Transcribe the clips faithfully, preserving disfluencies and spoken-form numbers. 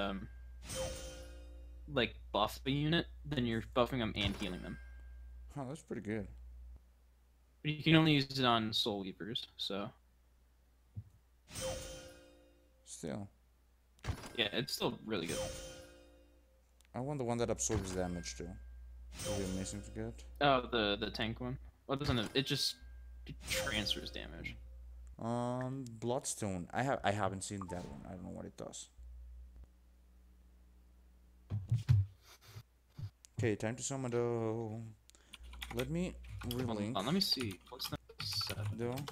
um, like buff a unit, then you're buffing them and healing them. Oh, that's pretty good. But you can only use it on Soul Weavers, so. Still. Yeah, it's still really good. I want the one that absorbs damage too. That would be amazing to get. Oh, the the tank one. Well, it doesn't. Have, it just it transfers damage. Um, Bloodstone. I have. I haven't seen that one. I don't know what it does. Okay, time to summon the. Let me relink. Hold on, let me see. What's the seven?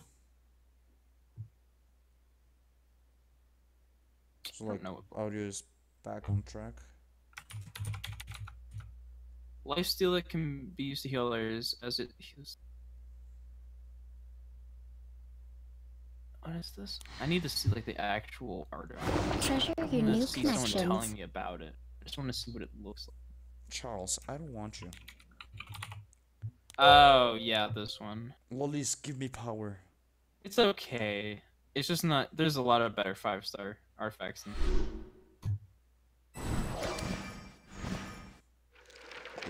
So like audio is back on track. Lifesteal that can be used to heal others as it heals. What is this? I need to see like the actual art. Treasure your new connections. I want to see someone telling me about it. I just want to see what it looks like. Charles, I don't want you. Oh yeah, this one. Lollies, give me power. It's okay. It's just not. There's a lot of better five star artifacts. Than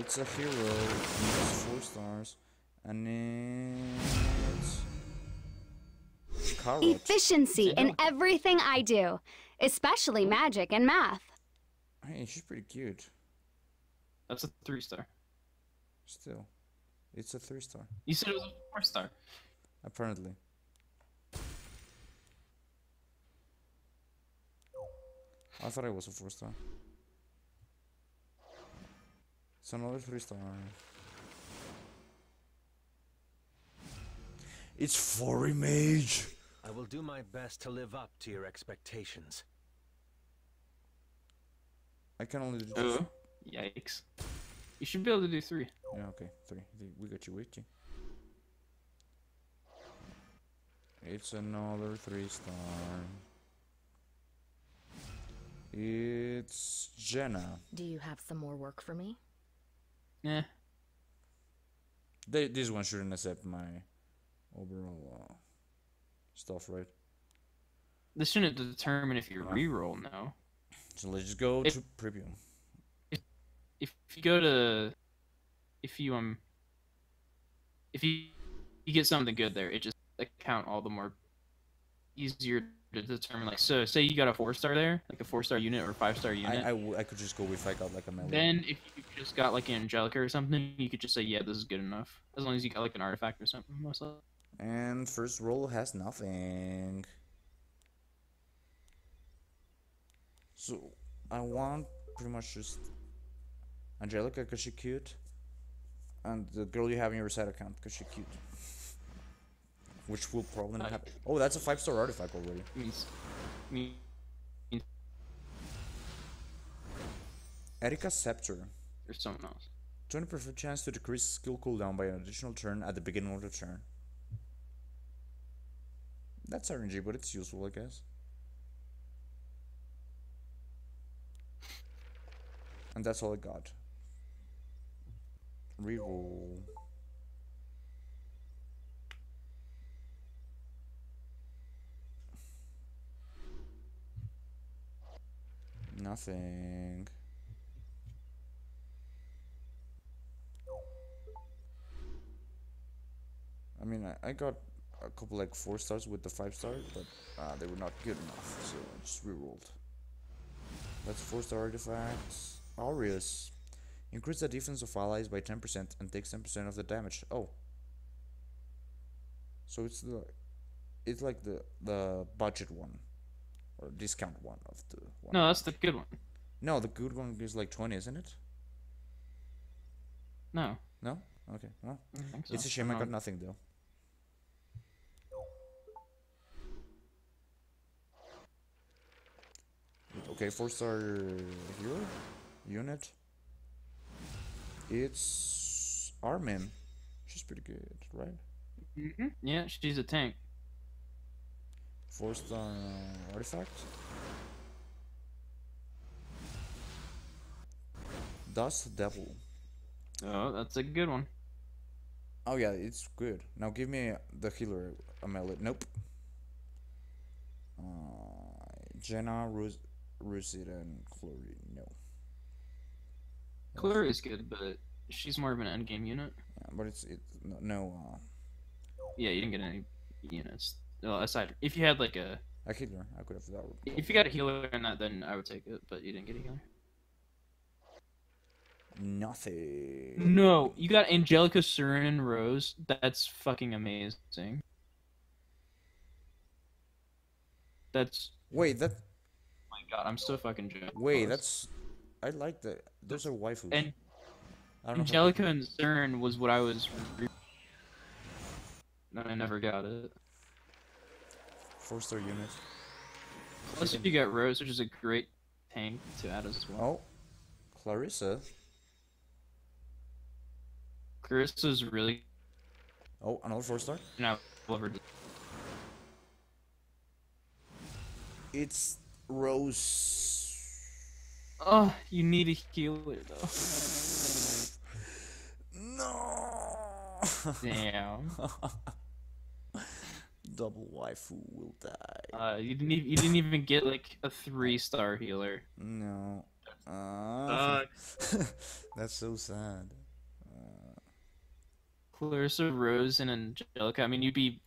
It's a hero, it's four stars, and it's carrot. Efficiency in everything I do, especially magic and math. Hey, she's pretty cute. That's a three star. Still, it's a three star. You said it was a four star. Apparently. I thought it was a four star. It's another three star. It's furry mage. I will do my best to live up to your expectations. I can only do two. Yikes. You should be able to do three. Yeah, okay, three. We got you with you. It's another three star. It's Jenna. Do you have some more work for me? Yeah. They, this one shouldn't accept my overall uh, stuff, right? This shouldn't determine if you reroll now. So let's just go if, to preview. If, if you go to, if you um, if you you get something good there, it just account all the more easier to determine. Like, so say you got a four star there, like a four star unit or a five star unit. I, I, w I could just go if I got like a melee. Then if you just got like an Angelica or something, you could just say, yeah, this is good enough. As long as you got like an artifact or something, most likely. And first roll has nothing. So I want pretty much just Angelica because she's cute, and the girl you have in your side account because she's cute. Which will probably not happen. Oh, that's a five-star artifact already. Means, means. Erika's Scepter. There's someone else. twenty percent chance to decrease skill cooldown by an additional turn at the beginning of the turn. That's R N G, but it's useful, I guess. And that's all I got. Reroll. Nothing. I mean, I, I got a couple like four stars with the five star, but uh, they were not good enough, so I just rerolled. That's four star artifacts. Aureus. Increase the defense of allies by ten percent and takes ten percent of the damage. Oh. So it's the, it's like the the budget one. Or discount one of the one. No, that's the good one. No, the good one is like twenty, isn't it? No. No? Okay. Well, so. It's a shame no. I got nothing though. Okay, four star hero unit. It's Armin. She's pretty good, right? Mm-hmm. Yeah, she's a tank. Four star uh, artifact. Dust Devil. Oh, that's a good one. Oh yeah, it's good. Now give me the healer, Amelie. Nope. Uh, Jenna, Rose, Rosita and Chloe, no. Chloe is good, but she's more of an endgame unit. Yeah, but it's it no. Uh... Yeah, you didn't get any units. Well, aside, if you had like a. A healer, I could have that. If you got a healer in that, then I would take it. But you didn't get a healer. Nothing. No, you got Angelica, Surin, and Rose. That's fucking amazing. That's. Wait, that. Oh my god, I'm so fucking jealous. Wait, that's. I like that. Those are waifus. And I don't Angelica know and Surin was what I was. No, I never got it. Four-star unit. Plus, if you got Rose, which is a great tank to add as well. Oh, Clarissa. Clarissa's really. Oh, another four-star. No, Lover. It's Rose. Oh, you need a healer though. No. Damn. Double waifu will die. Uh, you didn't. You didn't even get like a three-star healer. No. Uh, that's so sad. Uh... Clarissa, Rose, and Angelica. I mean, you'd be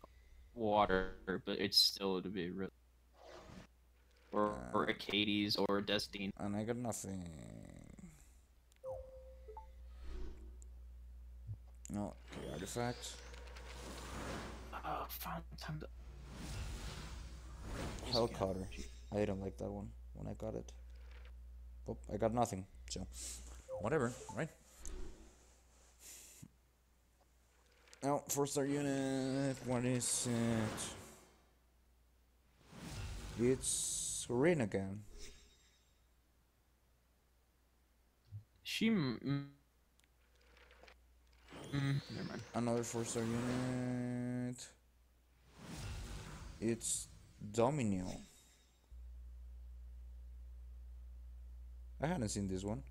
water, but it's still to be real. Or uh, or Acades or Destina. And I got nothing. No okay, artifacts. Oh, fine. Time to... Hellcutter. I don't like that one when I got it. But I got nothing, so whatever, right? Now, four star unit. What is it? It's Rin again. She. M Mm, never mind. Another four-star unit. It's Domino. I hadn't seen this one.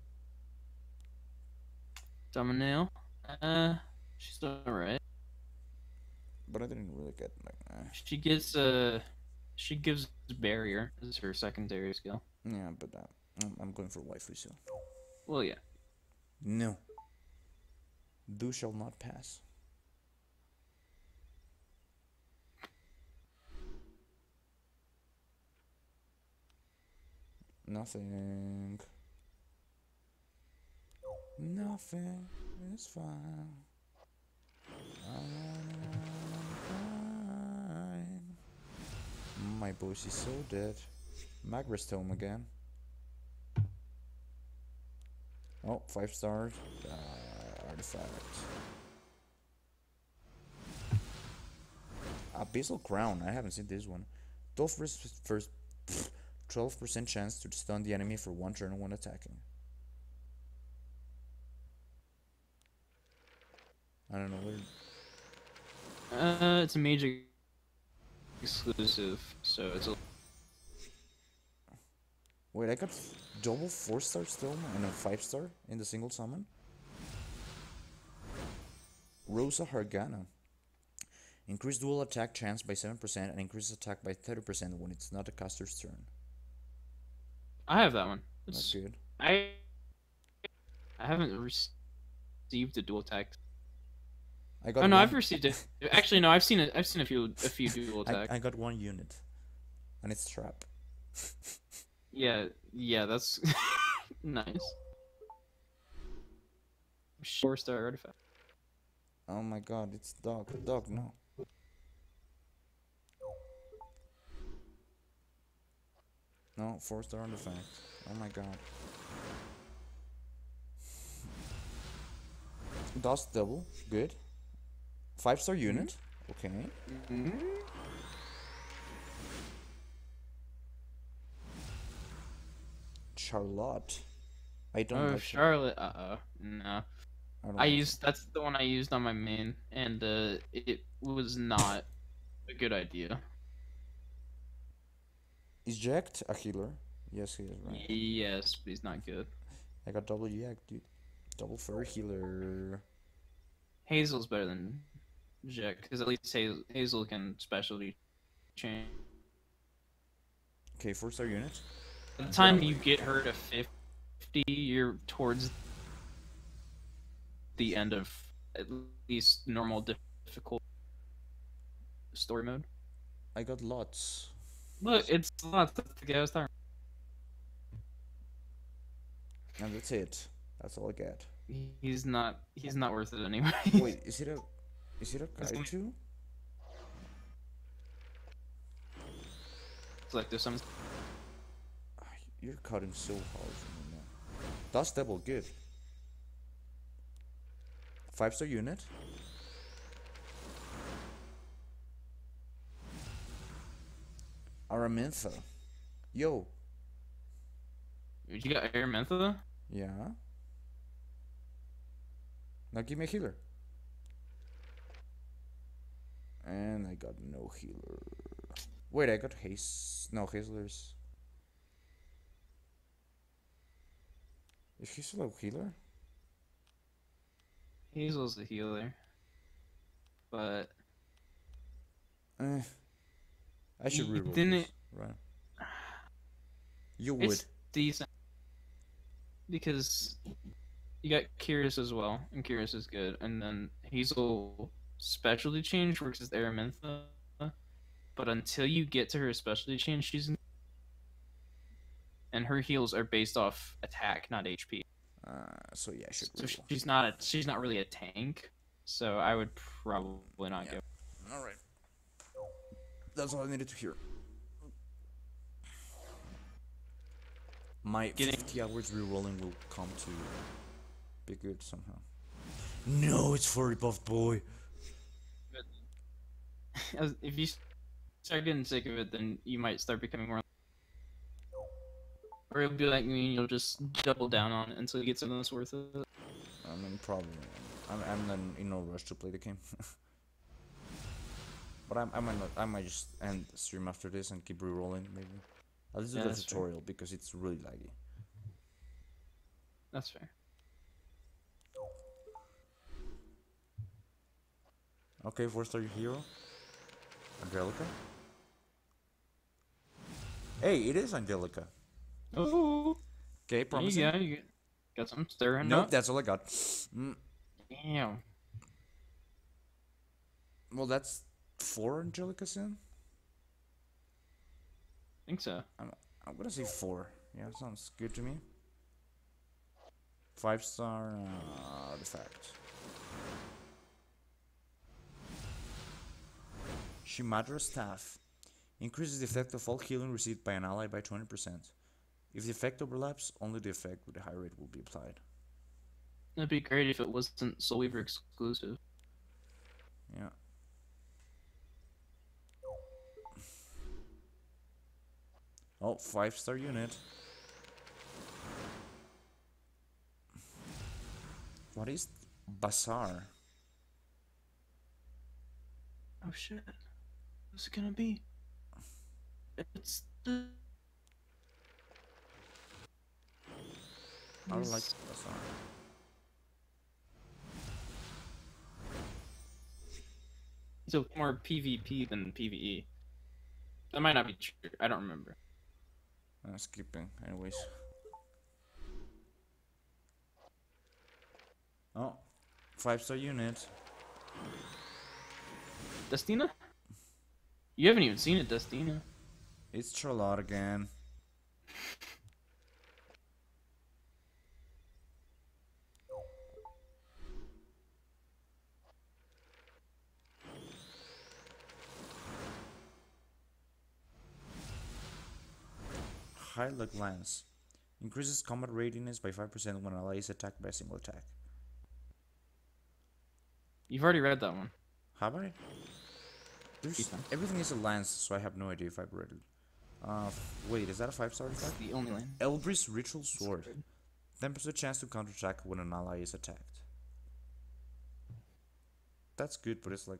Domino? Uh, she's alright. But I didn't really get like uh... She gets uh she gives barrier. This is her secondary skill. Yeah, but uh, I'm going for waifu still. Well, yeah. No. Do shall not pass. Nothing. Nothing is fine. fine. My boss is so dead. Magristome again. Oh, five stars. Uh, Artifact. Abyssal Crown. I haven't seen this one. twelve percent chance to stun the enemy for one turn when attacking. I don't know where. Uh, it's a major exclusive, so it's a. Wait, I got double four star still and a five star in the single summon. Rosa Hargana. Increase dual attack chance by seven percent and increase attack by thirty percent when it's not a caster's turn. I have that one. That's good. I I haven't received a dual attack. I got. Oh no, one. I've received it. Actually, no, I've seen it. I've seen a few a few dual attacks. I, I got one unit, and it's trap. yeah, yeah, that's nice. Four star artifact. Oh my god, it's dog. Dog, no. No, four star artifact. Oh my god. Dust Devil, good. Five star unit, okay. Mm-hmm. Charlotte. I don't know. Oh, Charlotte, uh oh. No. I, I used that's the one I used on my main, and uh, it was not a good idea. Eject a healer. Yes, he is right. Yes, but he's not good. I got double eject, dude. Double fur healer. Hazel's better than eject because at least Hazel, Hazel can specialty change. Okay, four star unit. the time you get her to fifty, you're towards the end of at least normal difficult story mode. I got lots. Look, it's lots. That's the guy I was talking about. And that's it. That's all I get. He's not. He's not worth it anyway. Wait, is it a? Is it a kaiju? It's like there's some. You're cutting so hard from me now. Dust Devil, good. Five star unit. Aramintha. Yo. You got Aramintha? Yeah. Now give me a healer. And I got no healer. Wait, I got Hazel. No, Hazelers. Is Hazel a healer? Hazel's a healer. But. Eh. I should reroll this. Right. You would. It's decent. Because you got Curious as well, and Curious is good. And then Hazel specialty change works as Aramintha, but until you get to her specialty change, she's in... and her heals are based off attack, not H P. Uh, so yeah, I should. So reroll. she's not a, she's not really a tank. So I would probably not yeah. go. All right. That's all I needed to hear. My Getting... fifty hours rerolling will come to be good somehow. No, it's for buff boy. If you start getting sick of it, then you might start becoming more. Or it'll be like me, and you'll just double down on it until you get something that's worth it. I mean, probably. I'm, I'm not in no rush to play the game. But I'm, I might not, I might just end the stream after this and keep re-rolling, maybe. I'll just do yeah, the tutorial fair. because it's really laggy. That's fair. Okay, four star hero. Angelica. Hey, it is Angelica. Oh. Okay, promising. Yeah, you got some stirring nope, up. Nope, that's all I got. Mm. Damn. Well, that's... Four Angelicas in? I think so. I'm, I'm gonna say four. Yeah, sounds good to me. Five star uh, artifact. Shimadra Staff. Increases the effect of all healing received by an ally by twenty percent. If the effect overlaps, only the effect with a high rate will be applied. That'd be great if it wasn't Soulweaver exclusive. Yeah. Oh, five star unit. What is Bazaar? Oh shit. What's it gonna be? It's the... I don't like Bazaar. So more PvP than PvE. That might not be true. I don't remember. I'm skipping, anyways. Oh, five star unit. Destina? You haven't even seen it, Destina. It's Charlotte again. Highlight Lens. Increases combat readiness by five percent when an ally is attacked by a single attack. You've already read that one. Have I? There's, everything is a lens, so I have no idea if I've read it. Uh, wait, is that a five star attack? The only one. Elbris Ritual Sword. ten percent chance to counterattack when an ally is attacked. That's good, but it's like...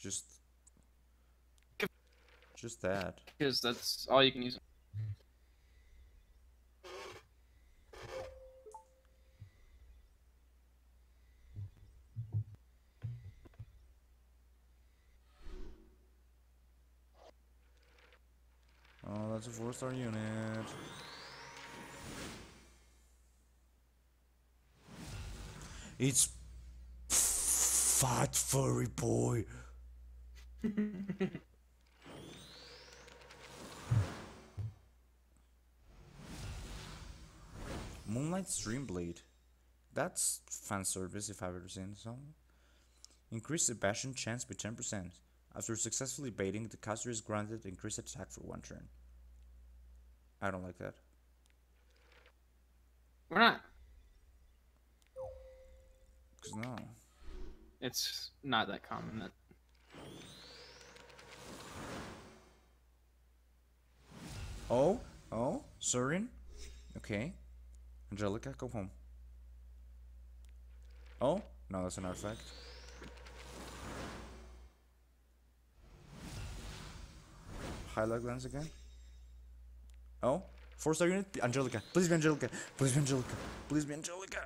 Just... Just that. Because that's all you can use. Oh, that's a four star unit. It's fat furry boy. Moonlight Streamblade. That's fan service if I've ever seen some. Increase Sebastian chance by ten percent. After successfully baiting, the caster is granted increased attack for one turn. I don't like that. Why not? Cause no. It's not that common. That... Oh, oh, Surin. Okay. Angelica, go home. Oh, no, that's an artifact. Highlight Lens again. Oh, four star unit, Angelica. Please be Angelica. Please be Angelica. Please be Angelica.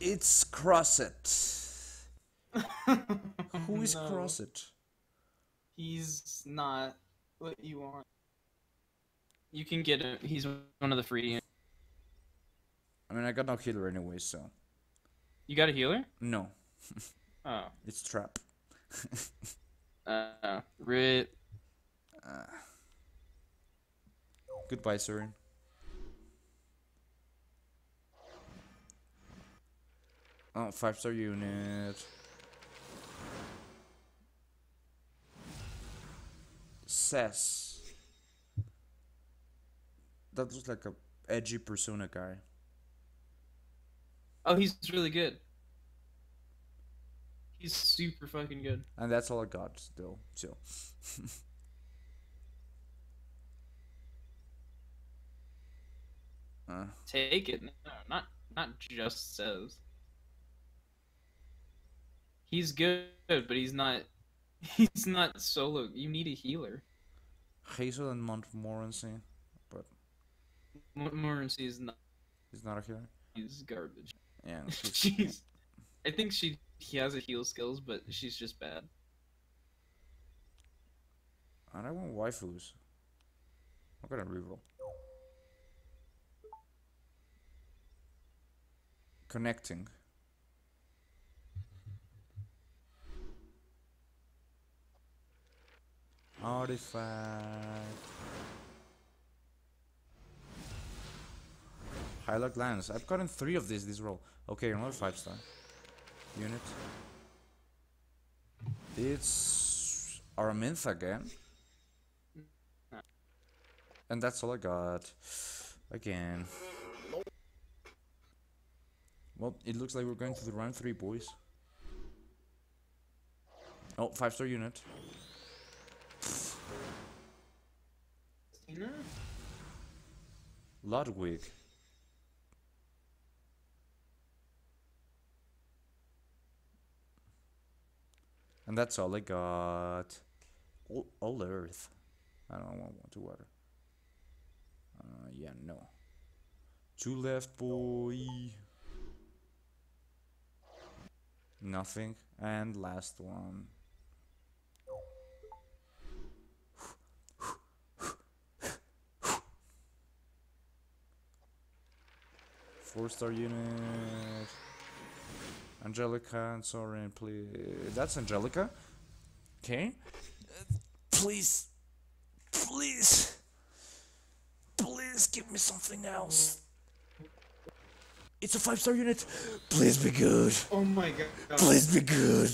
It's Crozet. Who is no. Crozet? He's not what you want. You can get him. He's one of the free. I mean, I got no healer anyway, so. You got a healer? No. Oh. It's trap. uh, rip. Uh, goodbye, Surin. Oh, five star unit. Sez. That looks like a edgy persona guy. Oh, he's really good. He's super fucking good. And that's all I got still, so. uh. Take it. No, not not just Sez. He's good, but he's not he's not solo. You need a healer. Hazel and Montmorency. Montmorency is not. He's not a healer. He's garbage. Yeah. She's. I think she. He has a heal skills, but she's just bad. And I want waifus. I'm gonna reroll. Connecting. Artifact. Highlight Lens. I've gotten three of these this roll. Okay, another five star unit. It's Aramintha again. And that's all I got. Again. Well, it looks like we're going to the round three, boys. Oh, five star unit. Destina? Ludwig. And that's all I got. All, all earth. I don't want water. water. Uh, yeah, no. Two left, boy. Nothing. And last one. Four star unit. Angelica and Surin, please. That's Angelica. Okay. Please. Please. Please give me something else. It's a five star unit. Please be good. Oh my god. Please be good.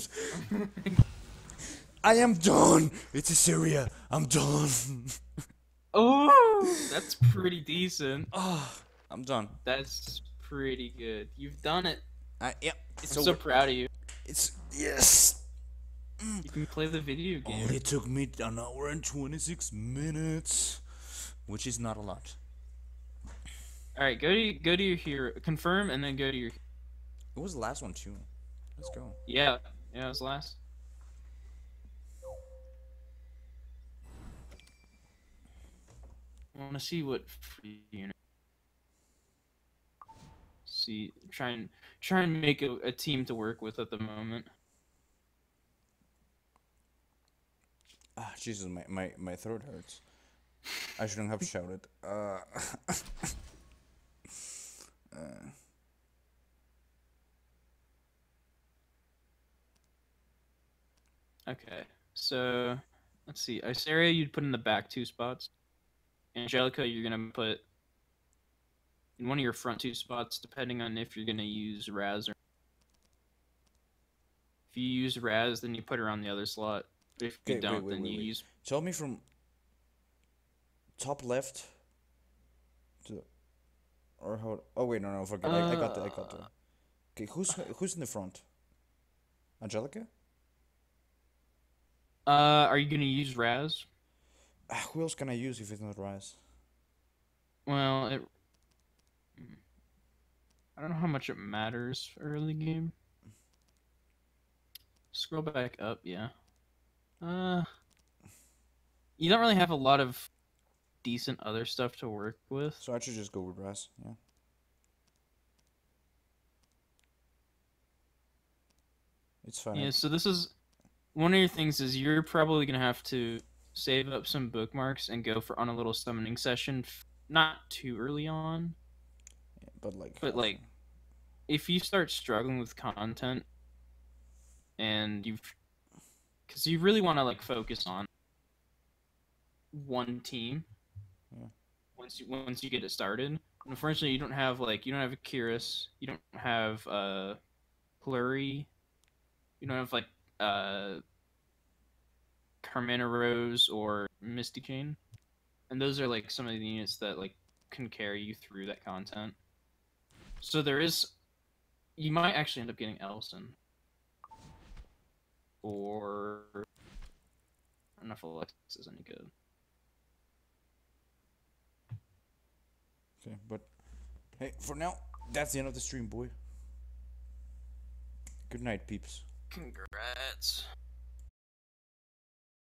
I am done. It's Iseria. I'm done. Oh, that's pretty decent. Oh, I'm done. That's pretty good. You've done it. I, yep. I'm so, so proud of you. It's yes. Mm. You can play the video game. Only took me an hour and twenty-six minutes, which is not a lot. All right, go to go to your hero, confirm, and then go to your. It was the last one too. Let's go. Yeah, yeah, it was last. I want to see what free unit. See, try and try and make a, a team to work with at the moment. Ah, Jesus, my my my throat hurts. I shouldn't have shouted. Uh, uh, Okay, so let's see. Iseria, you'd put in the back two spots. Angelica, you're going to put in one of your front two spots, depending on if you're going to use Raz or... If you use Raz, then you put her on the other slot. If you okay, don't, wait, wait, then wait, you wait. use... Tell me from top left to... Or hold... Oh, wait, no, no, forget uh... I, I got that, I got that. Okay, who's, who's in the front? Angelica? Uh, are you going to use Raz? Uh, who else can I use if it's not Raz? Well, it... I don't know how much it matters early game. Scroll back up, yeah. Uh, you don't really have a lot of decent other stuff to work with. So I should just go with Raz, yeah. It's fine. Yeah, so this is... One of your things is you're probably going to have to save up some bookmarks and go for on a little summoning session. Not too early on. Yeah, but like... But like, if you start struggling with content... And you've, because you really want to like focus on one team. Yeah. Once you once you get it started, unfortunately you don't have like you don't have a Kiris, you don't have uh, Pluri, you don't have like uh, Carmina Rose or Misty Chain, and those are like some of the units that like can carry you through that content. So there is, you might actually end up getting Elson. Or I don't know if Alexis is any good. Okay, but hey, for now, that's the end of the stream, boy. Good night, peeps. Congrats.